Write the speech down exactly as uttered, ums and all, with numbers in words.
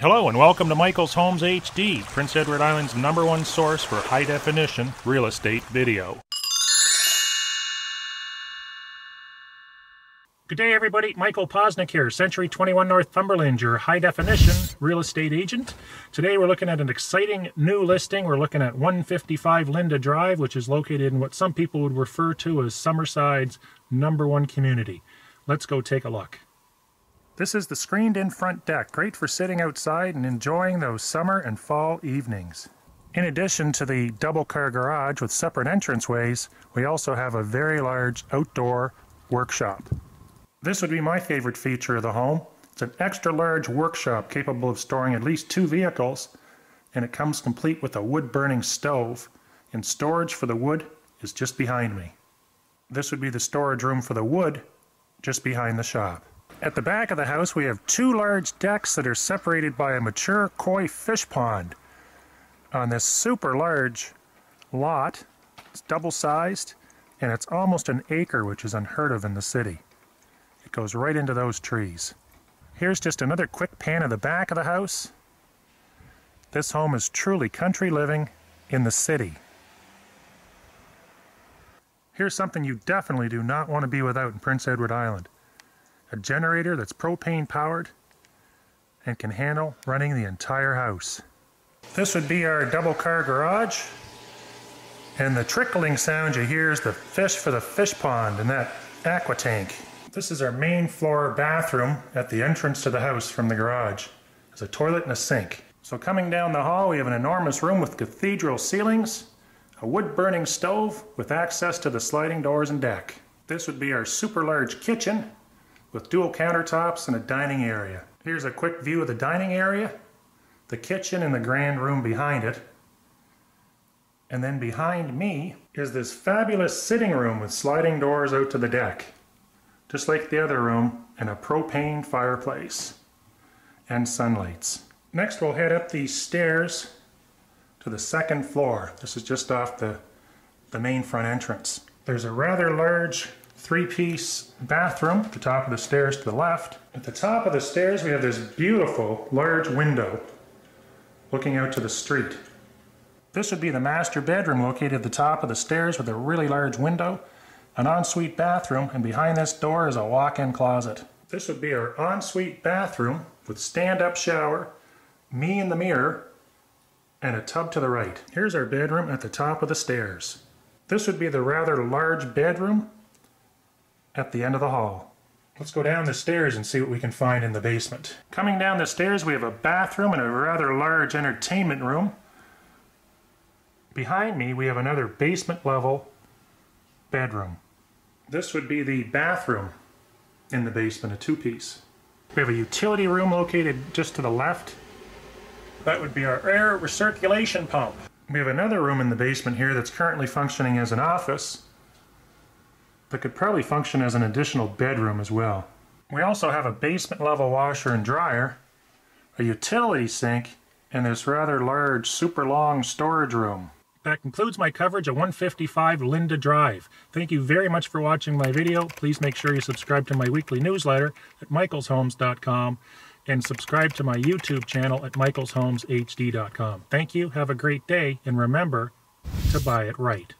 Hello and welcome to Michael's Homes H D, Prince Edward Island's number one source for high-definition real estate video. Good day everybody, Michael Poczynek here, Century twenty-one Northumberland, your high-definition real estate agent. Today we're looking at an exciting new listing. We're looking at one fifty-five Linda Drive, which is located in what some people would refer to as Summerside's number one community. Let's go take a look. This is the screened-in front deck, great for sitting outside and enjoying those summer and fall evenings. In addition to the double-car garage with separate entranceways, we also have a very large outdoor workshop. This would be my favorite feature of the home. It's an extra large workshop capable of storing at least two vehicles, and it comes complete with a wood-burning stove, and storage for the wood is just behind me. This would be the storage room for the wood just behind the shop. At the back of the house we have two large decks that are separated by a mature koi fish pond. On this super large lot, it's double-sized, and it's almost an acre, which is unheard of in the city. It goes right into those trees. Here's just another quick pan of the back of the house. This home is truly country living in the city. Here's something you definitely do not want to be without in Prince Edward Island. A generator that's propane powered and can handle running the entire house. This would be our double car garage. And the trickling sound you hear is the fish for the fish pond and that aqua tank. This is our main floor bathroom at the entrance to the house from the garage. There's a toilet and a sink. So coming down the hall, we have an enormous room with cathedral ceilings, a wood-burning stove with access to the sliding doors and deck. This would be our super large kitchen with dual countertops and a dining area. Here's a quick view of the dining area, the kitchen and the grand room behind it. And then behind me is this fabulous sitting room with sliding doors out to the deck, just like the other room, and a propane fireplace and sunlights. Next we'll head up these stairs to the second floor. This is just off the, the main front entrance. There's a rather large three-piece bathroom at the top of the stairs to the left. At the top of the stairs we have this beautiful large window looking out to the street. This would be the master bedroom located at the top of the stairs with a really large window, an ensuite bathroom, and behind this door is a walk-in closet. This would be our ensuite bathroom with stand-up shower, me in the mirror, and a tub to the right. Here's our bedroom at the top of the stairs. This would be the rather large bedroom at the end of the hall. Let's go down the stairs and see what we can find in the basement. Coming down the stairs we have a bathroom and a rather large entertainment room. Behind me we have another basement level bedroom. This would be the bathroom in the basement, a two-piece. We have a utility room located just to the left. That would be our air recirculation pump. We have another room in the basement here that's currently functioning as an office, but could probably function as an additional bedroom as well. We also have a basement level washer and dryer, a utility sink, and this rather large, super long storage room. That concludes my coverage of one fifty-five Linda Drive. Thank you very much for watching my video. Please make sure you subscribe to my weekly newsletter at michaels homes dot com and subscribe to my YouTube channel at michaels homes H D dot com. Thank you, have a great day, and remember to buy it right.